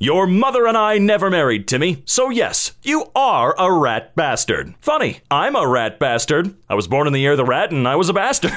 Your mother and I never married, Timmy, so yes, you are a rat bastard. Funny, I'm a rat bastard. I was born in the year of the rat and I was a bastard.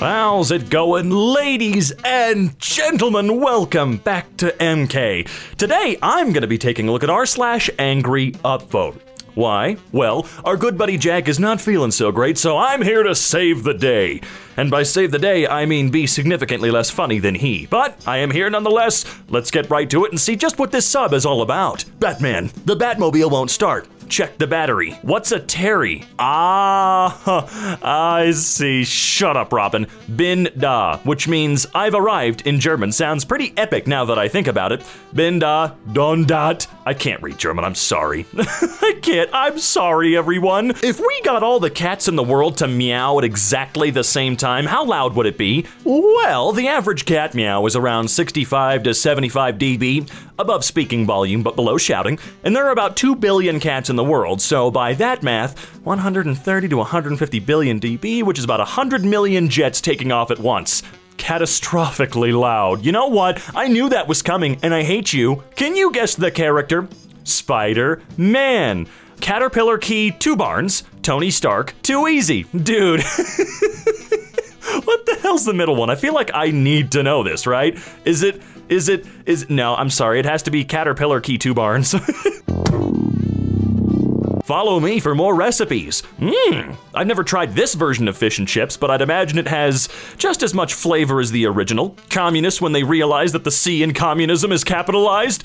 How's it going, ladies and gentlemen? Welcome back to EmKay. Today, I'm gonna be taking a look at r/Angryupvote. Why? Well, our good buddy Jack is not feeling so great, so I'm here to save the day. And by save the day, I mean be significantly less funny than he. But I am here nonetheless. Let's get right to it and see just what this sub is all about. Batman, the Batmobile won't start. Check the battery. What's a Terry? Ah, I see. Shut up, Robin. Bin da, which means I've arrived in German. Sounds pretty epic now that I think about it. Bin da, don dat. I can't read German, I'm sorry. I can't, I'm sorry, everyone. If we got all the cats in the world to meow at exactly the same time, how loud would it be? Well, the average cat meow is around 65 to 75 dB, above speaking volume but below shouting, and there are about 2 billion cats in the world, so by that math, 130 to 150 billion dB, which is about 100 million jets taking off at once. Catastrophically loud. You know what? I knew that was coming, and I hate you. Can you guess the character? Spider-Man. Caterpillar key, 2 barns. Tony Stark, too easy. Dude. What the hell's the middle one? I feel like I need to know this, right? No, I'm sorry. It has to be Caterpillar key, 2 barns. Follow me for more recipes. I've never tried this version of fish and chips, but I'd imagine it has just as much flavor as the original. Communists when they realize that the C in communism is capitalized.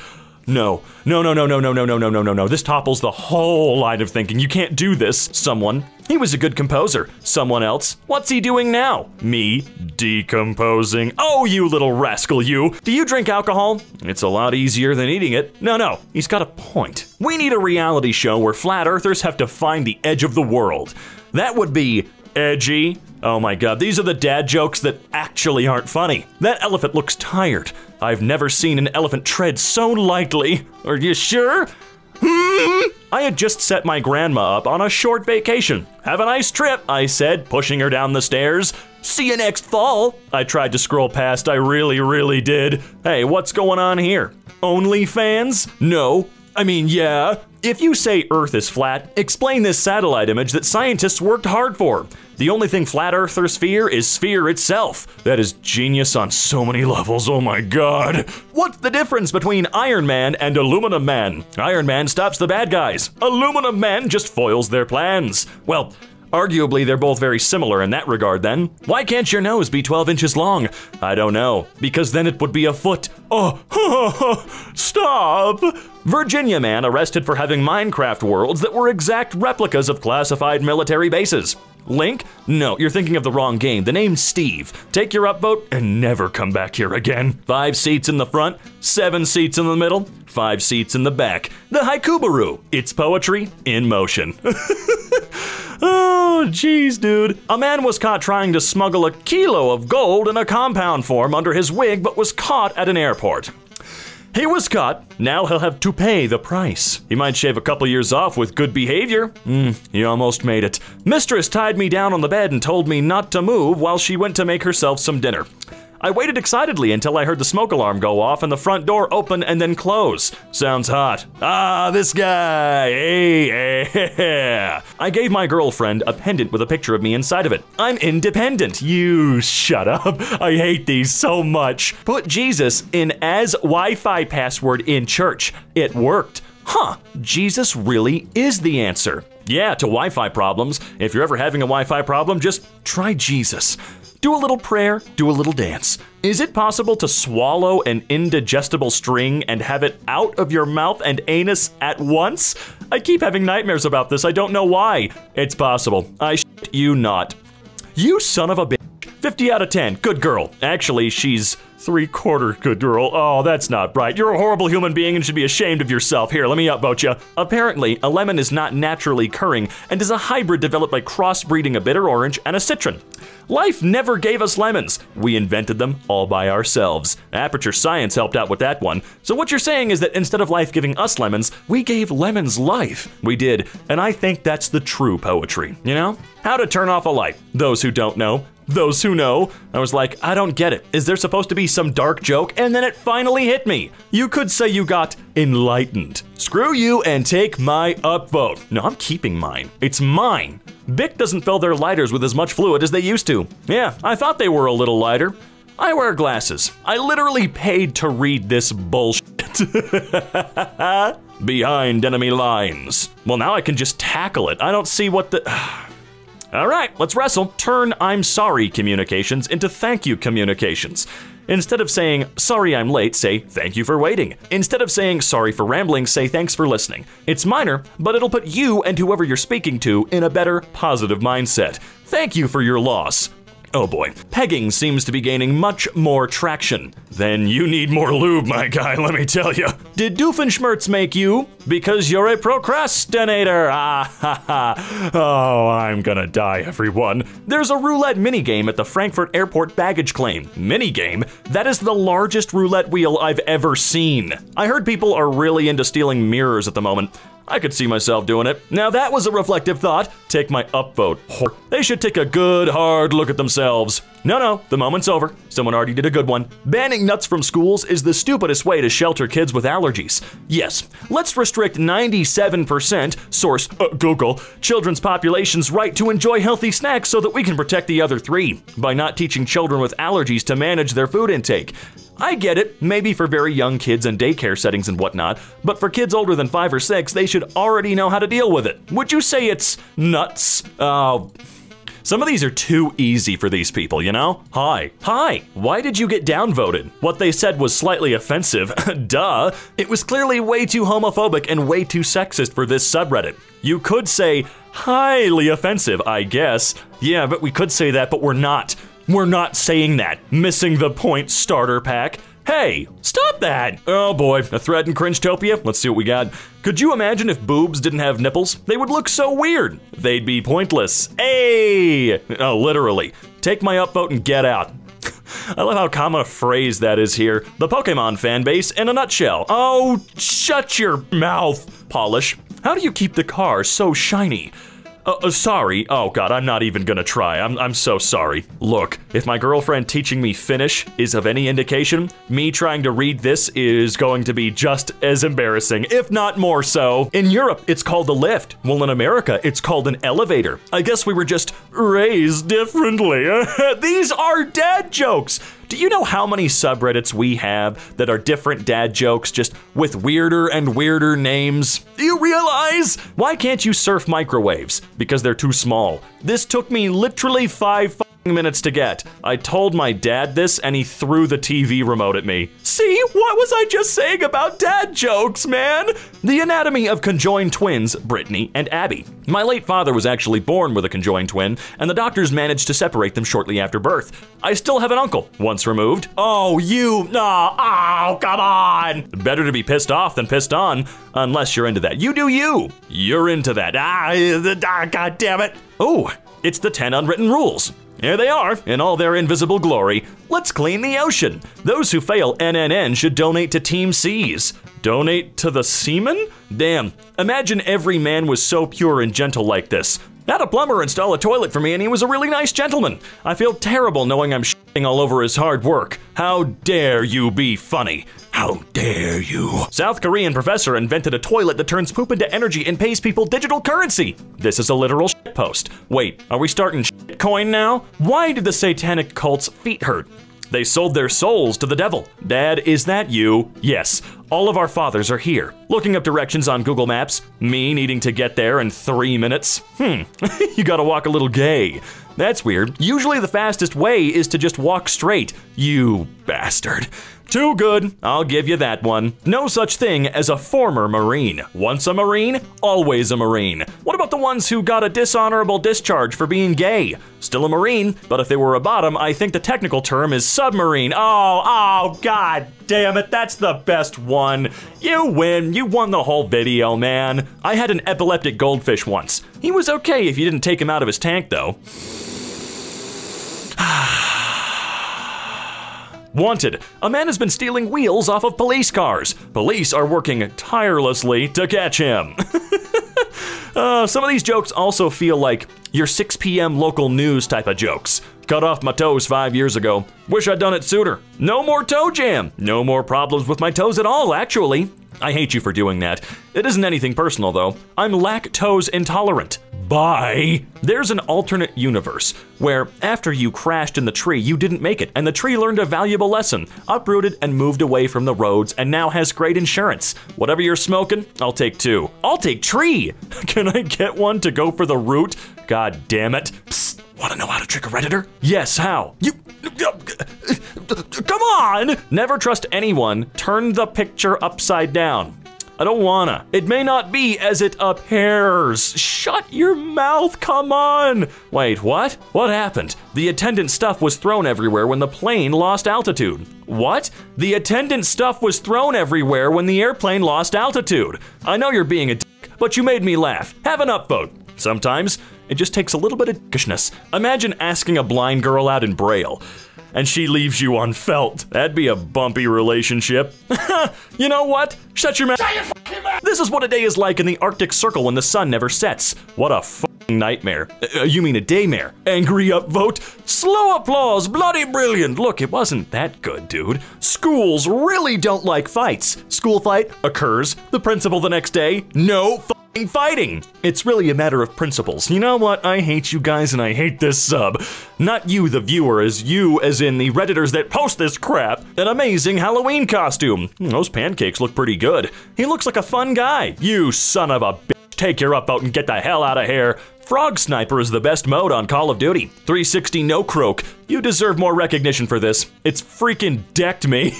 No. This topples the whole line of thinking. You can't do this. Someone, he was a good composer. Someone else, what's he doing now? Me, decomposing. Oh, you little rascal, you. Do you drink alcohol? It's a lot easier than eating it. No, he's got a point. We need a reality show where flat earthers have to find the edge of the world. That would be edgy. Oh my god, these are the dad jokes that actually aren't funny. That elephant looks tired. I've never seen an elephant tread so lightly. Are you sure? I had just set my grandma up on a short vacation. Have a nice trip, I said, pushing her down the stairs. See you next fall. I tried to scroll past, I really did. Hey, what's going on here? OnlyFans? No. I mean, yeah. If you say Earth is flat, explain this satellite image that scientists worked hard for. The only thing flat earthers fear is sphere itself. That is genius on so many levels, oh my god. What's the difference between Iron Man and Aluminum Man? Iron Man stops the bad guys. Aluminum Man just foils their plans. Well, arguably they're both very similar in that regard then. Why can't your nose be 12 inches long? I don't know, because then it would be a foot. Oh, stop. Virginia man arrested for having Minecraft worlds that were exact replicas of classified military bases. Link? No, you're thinking of the wrong game. The name's Steve. Take your upvote and never come back here again. 5 seats in the front, 7 seats in the middle, 5 seats in the back. The Haikubaru. It's poetry in motion. Oh, jeez, dude. A man was caught trying to smuggle a kilo of gold in a compound form under his wig, but was caught at an airport. He was caught, now he'll have to pay the price. He might shave a couple years off with good behavior. He almost made it. Mistress tied me down on the bed and told me not to move while she went to make herself some dinner. I waited excitedly until I heard the smoke alarm go off and the front door open and then close. Sounds hot. Ah, this guy, hey. I gave my girlfriend a pendant with a picture of me inside of it. I'm independent. You shut up. I hate these so much. Put Jesus in as Wi-Fi password in church. It worked. Huh, Jesus really is the answer. Yeah, to Wi-Fi problems. If you're ever having a Wi-Fi problem, just try Jesus. Do a little prayer, do a little dance. Is it possible to swallow an indigestible string and have it out of your mouth and anus at once? I keep having nightmares about this, I don't know why. It's possible, I shit you not. You son of a bitch. 50 out of 10, good girl. Actually, she's 3/4 good girl. Oh, that's not right. You're a horrible human being and should be ashamed of yourself. Here, let me upvote you. Apparently, a lemon is not naturally occurring and is a hybrid developed by crossbreeding a bitter orange and a citron. Life never gave us lemons. We invented them all by ourselves. Aperture Science helped out with that one. So what you're saying is that instead of life giving us lemons, we gave lemons life. We did, and I think that's the true poetry, you know? How to turn off a light. Those who don't know, those who know. I was like, I don't get it. Is there supposed to be some dark joke? And then it finally hit me. You could say you got enlightened. Screw you and take my upvote. No, I'm keeping mine. It's mine. BIC doesn't fill their lighters with as much fluid as they used to. Yeah, I thought they were a little lighter. I wear glasses. I literally paid to read this bullshit. Behind enemy lines. Well, now I can just tackle it. I don't see what the... All right, let's wrestle. Turn I'm sorry communications into thank you communications. Instead of saying, sorry I'm late, say, thank you for waiting. Instead of saying, sorry for rambling, say, thanks for listening. It's minor, but it'll put you and whoever you're speaking to in a better, positive mindset. Thank you for your loss. Oh boy, pegging seems to be gaining much more traction. Then you need more lube, my guy, let me tell you. Did Doofenshmirtz make you? Because you're a procrastinator, ah ha ha. Oh, I'm gonna die, everyone. There's a roulette minigame at the Frankfurt Airport baggage claim. Minigame? That is the largest roulette wheel I've ever seen. I heard people are really into stealing mirrors at the moment. I could see myself doing it. Now that was a reflective thought. Take my upvote. They should take a good hard look at themselves. No, the moment's over. Someone already did a good one. Banning nuts from schools is the stupidest way to shelter kids with allergies. Yes, let's restrict 97%, source Google, children's population's right to enjoy healthy snacks so that we can protect the other 3 by not teaching children with allergies to manage their food intake. I get it, maybe for very young kids in daycare settings and whatnot, but for kids older than 5 or 6, they should already know how to deal with it. Would you say it's nuts? Some of these are too easy for these people, you know? Hi, why did you get downvoted? What they said was slightly offensive, duh. It was clearly way too homophobic and way too sexist for this subreddit. You could say highly offensive, I guess. Yeah, but we could say that, but we're not. We're not saying that. Missing the point starter pack. Hey, stop that! Oh boy, a thread in Cringetopia? Let's see what we got. Could you imagine if boobs didn't have nipples? They would look so weird. They'd be pointless. Hey! Oh, literally. Take my upvote and get out. I love how common a phrase that is here. The Pokémon fan base in a nutshell. Oh, shut your mouth, Polish. How do you keep the car so shiny? Sorry. Oh god, I'm not even gonna try. I'm so sorry. Look, if my girlfriend teaching me Finnish is of any indication, me trying to read this is going to be just as embarrassing, if not more so. In Europe, it's called a lift. Well, in America, it's called an elevator. I guess we were just raised differently. These are dad jokes. Do you know how many subreddits we have that are different dad jokes, just with weirder and weirder names? Do you realize? Why can't you surf microwaves? Because they're too small. This took me literally 5 minutes to get. I told my dad this and he threw the TV remote at me. See, what was I just saying about dad jokes, man? The anatomy of conjoined twins, Brittany and Abby. My late father was actually born with a conjoined twin, and the doctors managed to separate them shortly after birth. I still have an uncle, once removed. Oh, come on. Better to be pissed off than pissed on, unless you're into that. You do you. You're into that. God damn it. Oh, it's the 10 unwritten rules. Here they are, in all their invisible glory. Let's clean the ocean. Those who fail NNN should donate to Team Seas. Donate to the seamen? Damn, imagine every man was so pure and gentle like this. Had a plumber install a toilet for me and he was a really nice gentleman. I feel terrible knowing I'm shitting all over his hard work. How dare you be funny? How dare you? South Korean professor invented a toilet that turns poop into energy and pays people digital currency. This is a literal shitpost. Wait, are we starting shitcoin now? Why did the satanic cult's feet hurt? They sold their souls to the devil. Dad, is that you? Yes, all of our fathers are here. Looking up directions on Google Maps, me needing to get there in 3 minutes. You gotta walk a little gay. That's weird. Usually the fastest way is to just walk straight. You bastard. Too good, I'll give you that one. No such thing as a former Marine. Once a Marine, always a Marine. What about the ones who got a dishonorable discharge for being gay? Still a Marine, but if they were a bottom, I think the technical term is submarine. Oh, god damn it, that's the best one. You win, you won the whole video, man. I had an epileptic goldfish once. He was okay if you didn't take him out of his tank, though. Wanted, a man has been stealing wheels off of police cars. Police are working tirelessly to catch him. Some of these jokes also feel like your 6 p.m. local news type of jokes. Cut off my toes 5 years ago. Wish I'd done it sooner. No more toe jam. No more problems with my toes at all, actually. I hate you for doing that. It isn't anything personal, though. I'm lactose intolerant. Bye. There's an alternate universe where after you crashed in the tree, you didn't make it, and the tree learned a valuable lesson, uprooted and moved away from the roads, and now has great insurance. Whatever you're smoking, I'll take two. I'll take tree. Can I get one to go for the root? God damn it. Psst, wanna know how to trick a Redditor? Yes, how? You. Come on! Never trust anyone. Turn the picture upside down. I don't wanna. It may not be as it appears. Shut your mouth, come on! Wait, what? What happened? The attendant stuff was thrown everywhere when the plane lost altitude. What? The attendant stuff was thrown everywhere when the airplane lost altitude. I know you're being a dick, but you made me laugh. Have an upvote. Sometimes it just takes a little bit of dickishness. Imagine asking a blind girl out in Braille, and she leaves you on felt. That'd be a bumpy relationship. You know what? Shut your mouth. Shut your fucking mouth. This is what a day is like in the Arctic Circle when the sun never sets. What a fucking nightmare. You mean a daymare. Angry upvote. Slow applause, bloody brilliant. Look, it wasn't that good, dude. Schools really don't like fights. School fight occurs. The principal the next day. No fucking fighting. It's really a matter of principles. You know what? I hate you guys and I hate this sub. Not you, the viewer, as you, as in the Redditors that post this crap. An amazing Halloween costume. Those pancakes look pretty good. He looks like a fun guy. You son of a bitch. Take your upvote and get the hell out of here. Frog Sniper is the best mode on Call of Duty. 360 no croak. You deserve more recognition for this. It's freaking decked me.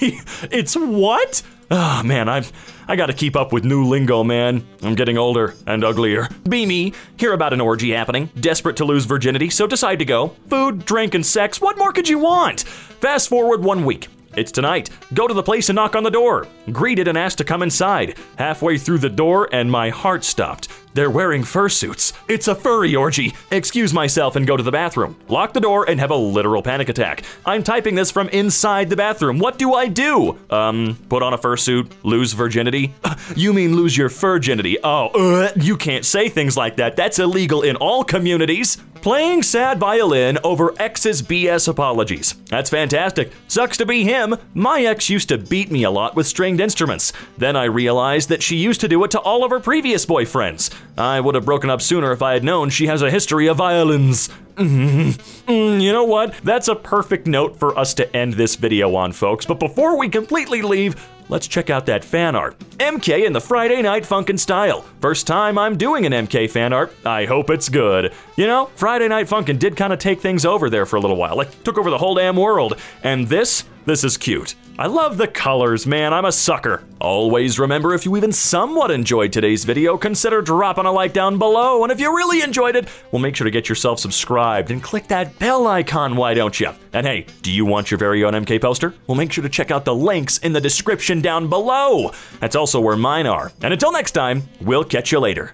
It's what? Ah, oh, man, I gotta keep up with new lingo, man. I'm getting older and uglier. Beamy, hear about an orgy happening. Desperate to lose virginity, so decide to go. Food, drink, and sex, what more could you want? Fast forward 1 week. It's tonight. Go to the place and knock on the door. Greeted and asked to come inside. Halfway through the door and my heart stopped. They're wearing fursuits. It's a furry orgy. Excuse myself and go to the bathroom. Lock the door and have a literal panic attack. I'm typing this from inside the bathroom. What do I do? Put on a fursuit, lose virginity? You mean lose your virginity. Oh, you can't say things like that. That's illegal in all communities. Playing sad violin over ex's BS apologies. That's fantastic. Sucks to be him. My ex used to beat me a lot with stringed instruments. Then I realized that she used to do it to all of her previous boyfriends. I would have broken up sooner if I had known she has a history of violins. You know what? That's a perfect note for us to end this video on, folks. But before we completely leave, let's check out that fan art. EmKay in the Friday Night Funkin' style. First time I'm doing an EmKay fan art. I hope it's good. You know, Friday Night Funkin' did kind of take things over there for a little while. Like, took over the whole damn world. And this is cute. I love the colors, man. I'm a sucker. Always remember, if you even somewhat enjoyed today's video, consider dropping a like down below. And if you really enjoyed it, well, make sure to get yourself subscribed and click that bell icon, why don't you? And hey, do you want your very own EmKay poster? Well, make sure to check out the links in the description down below. That's also where mine are. And until next time, we'll catch you later.